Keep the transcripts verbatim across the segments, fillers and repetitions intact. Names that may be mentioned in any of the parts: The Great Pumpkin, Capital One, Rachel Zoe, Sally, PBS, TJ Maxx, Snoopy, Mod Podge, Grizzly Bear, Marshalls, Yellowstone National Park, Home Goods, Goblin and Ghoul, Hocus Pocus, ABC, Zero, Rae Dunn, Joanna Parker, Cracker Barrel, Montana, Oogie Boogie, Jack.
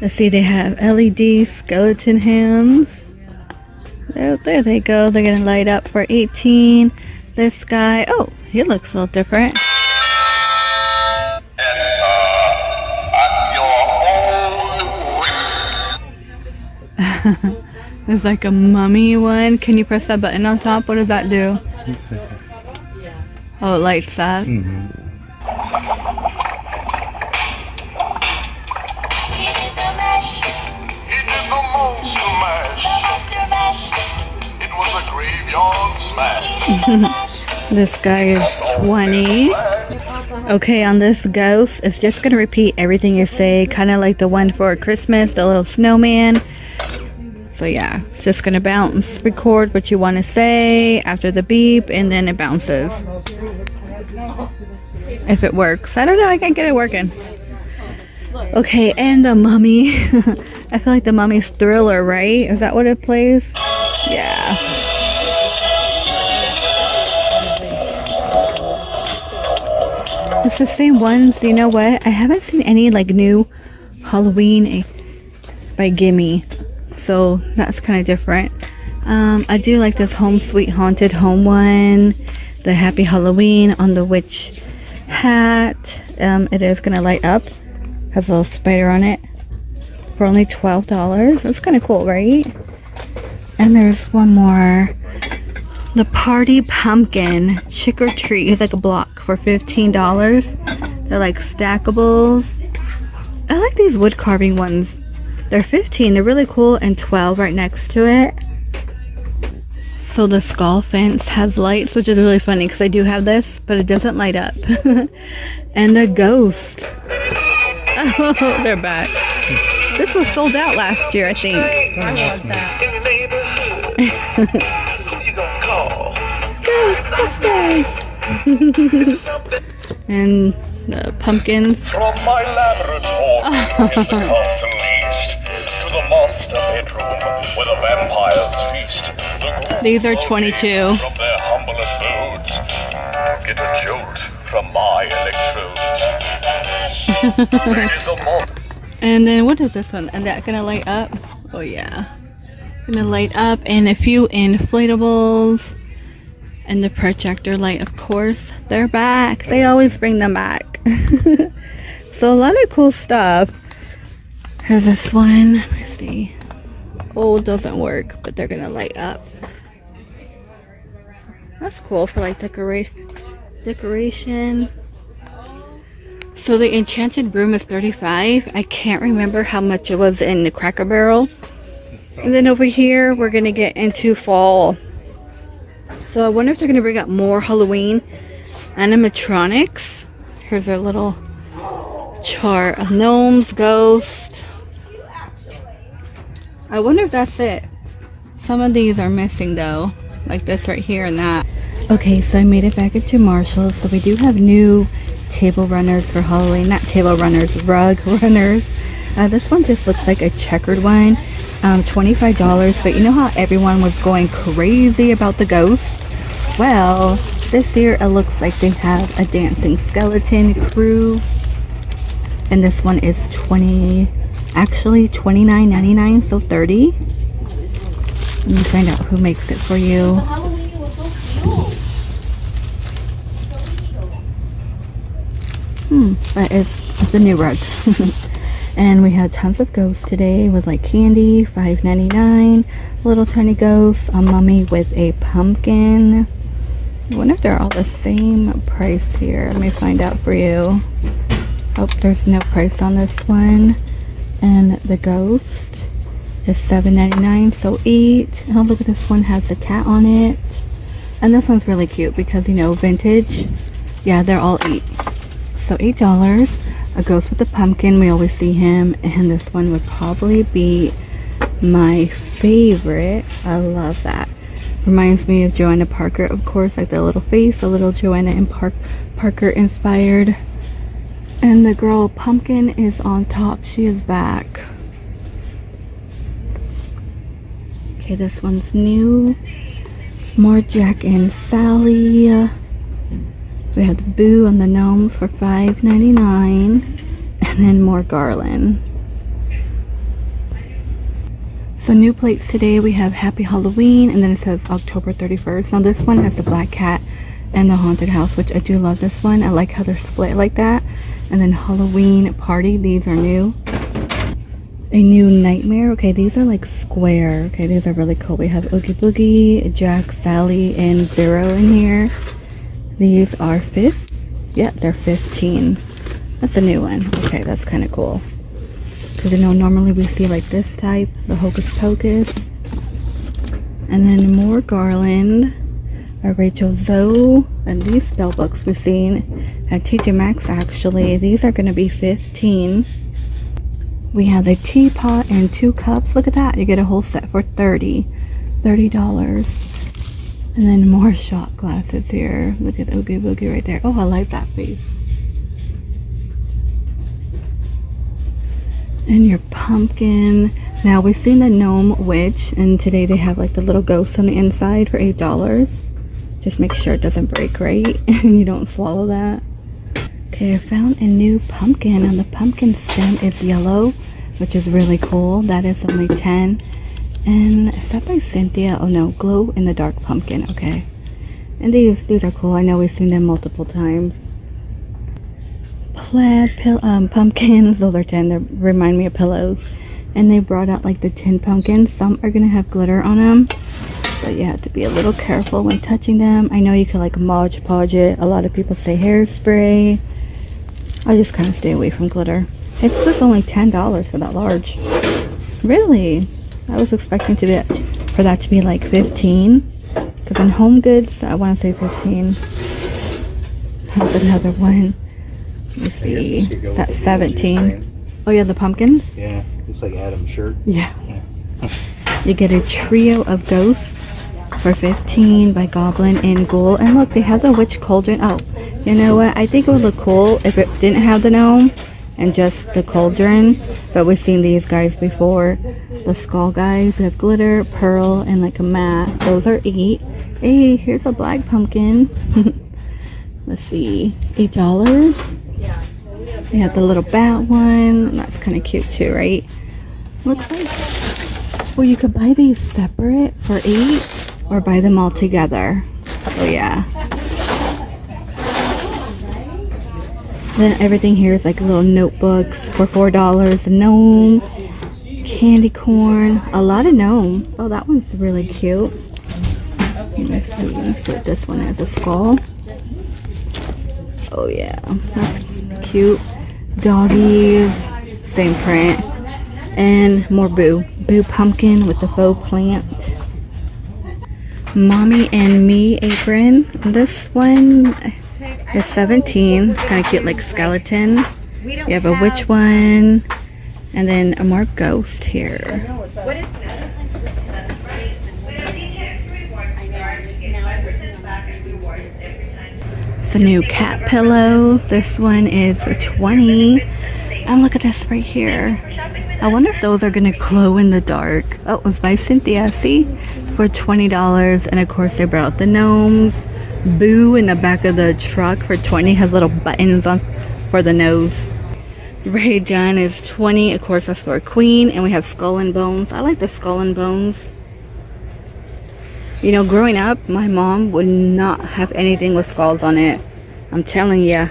Let's see, they have L E D skeleton hands. There, there they go. They're gonna light up for eighteen. This guy, oh, he looks a little different. There's like a mummy one. Can you press that button on top? What does that do? Oh, it lights up. Mm-hmm. It was a graveyard smash. This guy is twenty. Okay, on this ghost, it's just gonna repeat everything you say, kind of like the one for Christmas, the little snowman. So yeah, it's just gonna bounce, record what you want to say after the beep, and then it bounces. If it works, I don't know. I can't get it working. Okay, and the mummy. I feel like the mummy's Thriller, right? Is that what it plays? Yeah. It's the same ones. You know what? I haven't seen any like new Halloween by Gimme, so that's kind of different. Um, I do like this Home Sweet Haunted Home one. The Happy Halloween on the witch hat. Um, it is gonna light up. Has a little spider on it for only twelve dollars. That's kind of cool, right? And there's one more. The Party Pumpkin Trick or Treat. It's like a block for fifteen dollars. They're like stackables. I like these wood carving ones. They're fifteen dollars. They're really cool. And twelve dollars right next to it. So the skull fence has lights, which is really funny because I do have this, but it doesn't light up. And the ghost. Oh, they're back. This was sold out last year, I think. I want that. Ghostbusters! And the pumpkins. From my laboratory, the castle east, to the monster bedroom where the vampires feast. These are twenty-two. From their humble abodes, get a jolt from my electrodes. And then what is this one? And that gonna light up? Oh yeah, gonna light up. And a few inflatables and the projector light, of course. They're back. They always bring them back. So a lot of cool stuff. Here's this one. Let me see. Oh, it doesn't work, but they're gonna light up. That's cool for like decoration. Decoration. So the enchanted room is thirty-five dollars. I can't remember how much it was in the Cracker Barrel. And then over here, we're going to get into fall. So I wonder if they're going to bring up more Halloween animatronics. Here's our little chart of gnomes, ghosts. I wonder if that's it. Some of these are missing though. Like this right here and that. Okay, so I made it back into Marshall's. So we do have new table runners for Halloween. Not table runners, rug runners. Uh, this one just looks like a checkered one. Um, twenty-five dollars, but you know how everyone was going crazy about the ghost? Well, this year it looks like they have a dancing skeleton crew. And this one is twenty, actually twenty-nine ninety-nine, so thirty. Let me find out who makes it for you. Hmm, that is the new rug. And we have tons of ghosts today with like candy, five ninety-nine, little tiny ghosts, a mummy with a pumpkin. I wonder if they're all the same price here. Let me find out for you. Oh, there's no price on this one. And the ghost is seven ninety-nine, so eight. Oh, look at this one, has the cat on it. And this one's really cute because, you know, vintage. Yeah, they're all eight. So eight dollars. A ghost with a pumpkin, we always see him, and this one would probably be my favorite. I love that. Reminds me of Joanna Parker, of course, like the little face, a little Joanna and Park Parker inspired. And the girl pumpkin is on top. She is back. Okay, this one's new. More Jack and Sally. So we have the Boo on the gnomes for five ninety-nine, and then more garland. So new plates today, we have Happy Halloween, and then it says October thirty-first. Now this one has the black cat and the haunted house, which I do love this one. I like how they're split like that. And then Halloween Party, these are new. A New Nightmare, okay, these are like square. Okay, these are really cool. We have Oogie Boogie, Jack, Sally, and Zero in here. These are fifth. Yeah, they're fifteen. That's a new one. Okay, that's kind of cool. Because, you know, normally we see like this type, the Hocus Pocus. And then more garland, a Rachel Zoe, and these spell books we've seen at T J Maxx actually. These are going to be fifteen. We have a teapot and two cups. Look at that. You get a whole set for thirty dollars. thirty dollars. And then more shot glasses here. Look at Oogie Boogie right there. Oh, I like that face. And your pumpkin. Now we've seen the gnome witch, and today they have like the little ghost on the inside for eight dollars. Just make sure it doesn't break, right? And you don't swallow that. Okay, I found a new pumpkin, and the pumpkin stem is yellow, which is really cool. That is only ten. And is that by Cynthia? Oh no, Glow in the Dark Pumpkin. Okay. And these these are cool. I know we've seen them multiple times. Plaid pill um, pumpkins, those are ten, they remind me of pillows. And they brought out like the tin pumpkins. Some are going to have glitter on them, but you have to be a little careful when touching them. I know you can like Mod Podge it. A lot of people say hairspray. I just kind of stay away from glitter. It's just only ten dollars for that large. Really? I was expecting to be, for that to be like fifteen, because in Home Goods, I want to say fifteen. That's another one. You see, that's seventeen. Oh yeah, the pumpkins? Yeah, it's like Adam's shirt. Yeah. yeah. You get a trio of ghosts for fifteen by Goblin and Ghoul. And look, they have the witch cauldron. Oh, you know what? I think it would look cool if it didn't have the gnome and just the cauldron. But we've seen these guys before. The skull guys. We have glitter, pearl, and like a mat. Those are eight. Hey, here's a black pumpkin. Let's see. eight dollars. They have the little bat one. That's kind of cute too, right? Looks like, well, you could buy these separate for eight or buy them all together. Oh yeah. Then everything here is like little notebooks for four dollars. Gnome, candy corn, a lot of gnome. Oh, that one's really cute. Let's see, let's see what this one is, a skull. Oh yeah, that's cute. Doggies, same print. And more Boo. Boo pumpkin with the faux plant. Mommy and Me apron. This one is seventeen. It's kind of cute, like skeleton. You have a witch one. And then a more ghost here. What is that? It's a new cat pillow. This one is a twenty. And look at this right here. I wonder if those are gonna glow in the dark. Oh, it was by Cynthia, see? For twenty dollars. And of course they brought out the gnomes. Boo in the back of the truck for twenty, has little buttons on for the nose. Rae Dunn is twenty. Of course that's for a queen. And we have Skull and Bones. I like the Skull and Bones. You know, growing up, my mom would not have anything with skulls on it. I'm telling ya.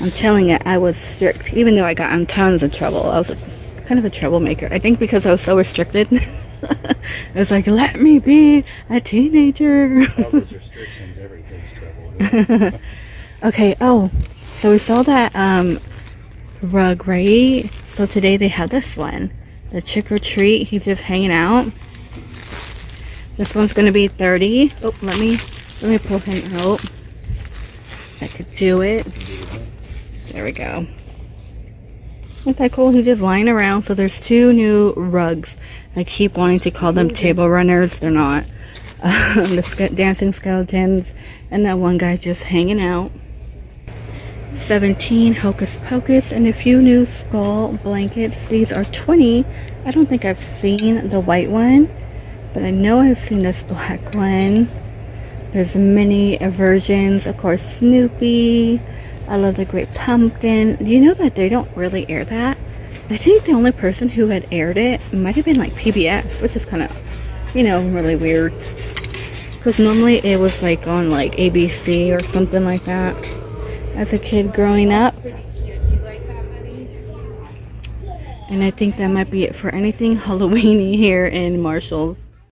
I'm telling ya, I was strict. Even though I got in tons of trouble. I was a, kind of a troublemaker. I think because I was so restricted. It's like, let me be a teenager. All those restrictions, everything's trouble. Okay, oh. So we saw that um, rug, right? So today they have this one. The Trick or Treat. He's just hanging out. This one's gonna be thirty. Oh, let me let me pull him out. I could do it. There we go. Isn't that cool? He's just lying around. So there's two new rugs. I keep wanting to call them table runners. They're not. Um, the dancing skeletons, and that one guy just hanging out. seventeen Hocus Pocus, and a few new skull blankets. These are twenty. I don't think I've seen the white one, but I know I've seen this black one. There's many versions. Of course, Snoopy. I love The Great Pumpkin. You know that they don't really air that. I think the only person who had aired it might have been like P B S, which is kind of, you know, really weird. Because normally it was like on like A B C or something like that. As a kid growing up. And I think that might be it for anything Halloween-y here in Marshall's.